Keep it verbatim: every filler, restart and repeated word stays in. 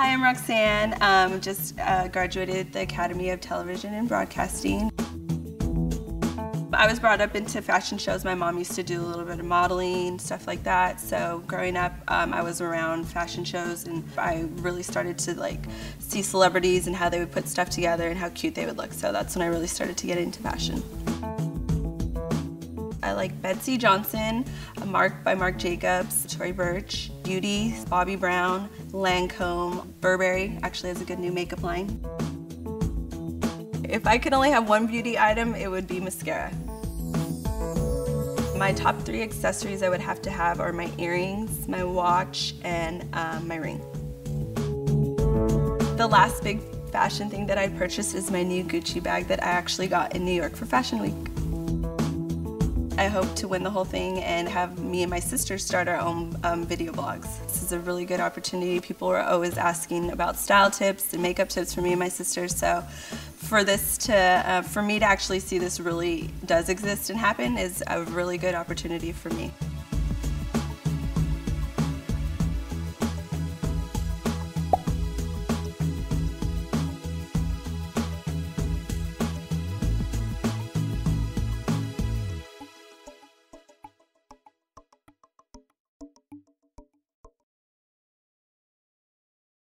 Hi, I'm Roxanne. Um, just uh, graduated the Academy of Television and Broadcasting. I was brought up into fashion shows. My mom used to do a little bit of modeling, stuff like that. So growing up, um, I was around fashion shows, and I really started to like see celebrities and how they would put stuff together and how cute they would look. So that's when I really started to get into fashion. I like Betsy Johnson, Marc by Marc Jacobs, Tory Burch, Beauty, Bobbi Brown, Lancome, Burberry actually has a good new makeup line. If I could only have one beauty item, it would be mascara. My top three accessories I would have to have are my earrings, my watch, and um, my ring. The last big fashion thing that I purchased is my new Gucci bag that I actually got in New York for Fashion Week. I hope to win the whole thing and have me and my sister start our own um, video blogs. This is a really good opportunity. People are always asking about style tips and makeup tips for me and my sister, so For this to, uh, for me to actually see this really does exist and happen is a really good opportunity for me.